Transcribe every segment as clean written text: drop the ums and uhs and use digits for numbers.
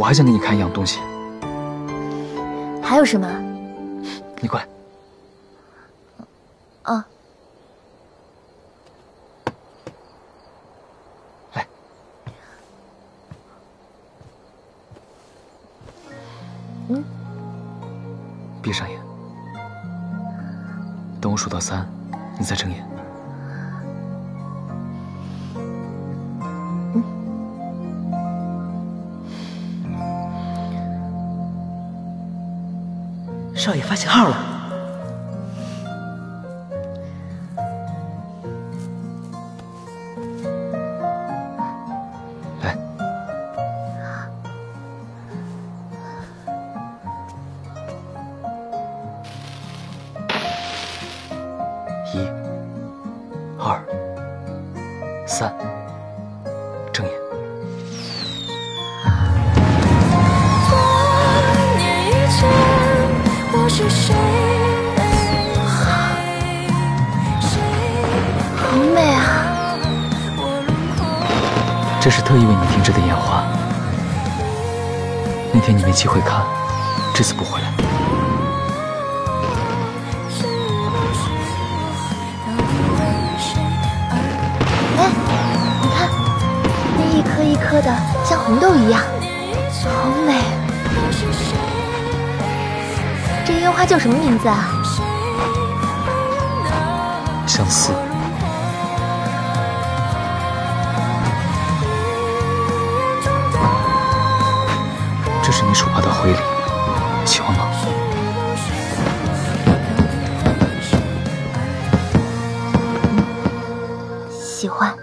我还想给你看一样东西。还有什么？你过来。啊。来。嗯。闭上眼。等我数到3，你再睁眼。 少爷发信号了，来，1、2、3，睁眼。 是谁？好美啊！这是特意为你定制的烟花。那天你没机会看，这次不回来。哎，你看，那一颗一颗的，像红豆一样，好美。 这烟花叫什么名字啊？相思。这是你手帕的回礼，喜欢吗？喜欢。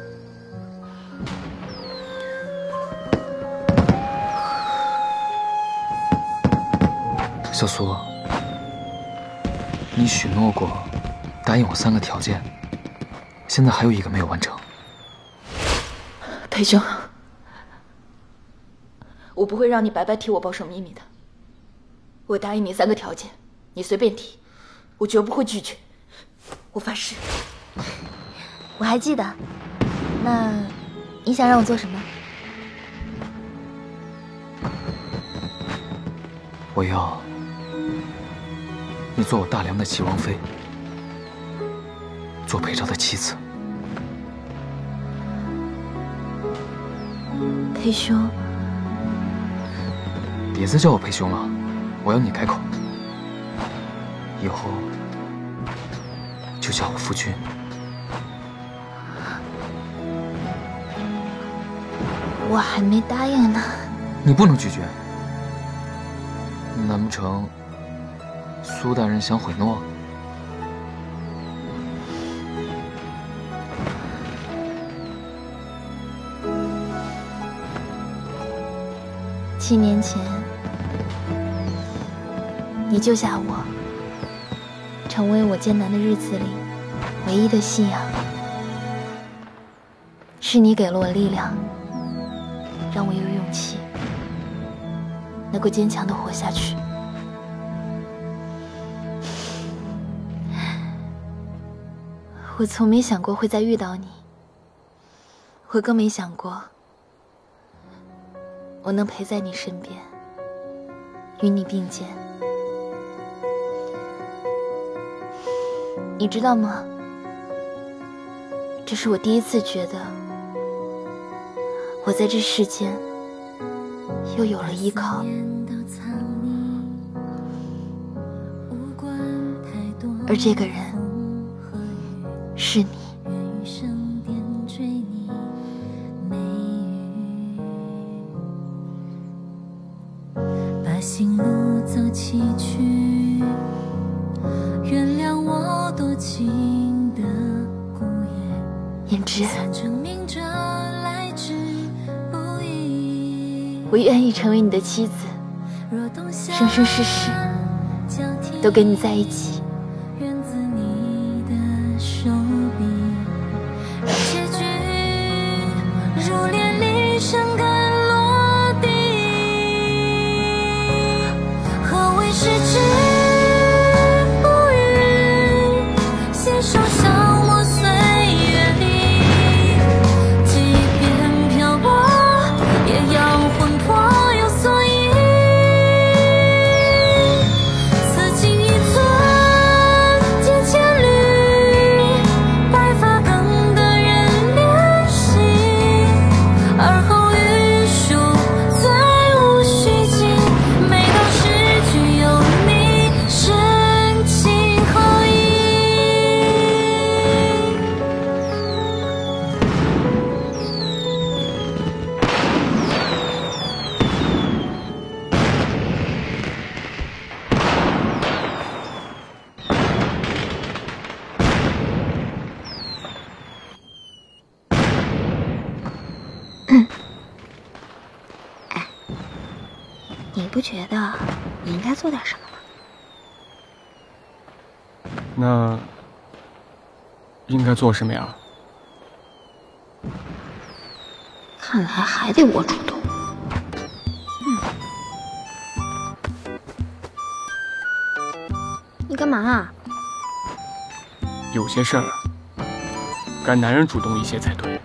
小苏，你许诺过答应我3个条件，现在还有一个没有完成。裴兄，我不会让你白白替我保守秘密的。我答应你3个条件，你随便提，我绝不会拒绝。我发誓。我还记得。那你想让我做什么？我要。 你做我大梁的齐王妃，做裴昭的妻子。裴兄，别再叫我裴兄了，我要你改口，以后就叫我夫君。我还没答应呢。你不能拒绝。难不成？ 苏大人想毁诺，7年前你救下我，成为我艰难的日子里唯一的信仰。是你给了我力量，让我有勇气，能够坚强的活下去。 我从没想过会再遇到你，我更没想过我能陪在你身边，与你并肩。你知道吗？这是我第一次觉得，我在这世间又有了依靠。 而这个人是你。把心路走崎岖，原谅我多情的孤雁。言之，我愿意成为你的妻子，生生世世都跟你在一起。 所以。不觉得你应该做点什么吗？那应该做什么呀？看来还得我主动。 干嘛啊？有些事儿，该男人主动一些才对。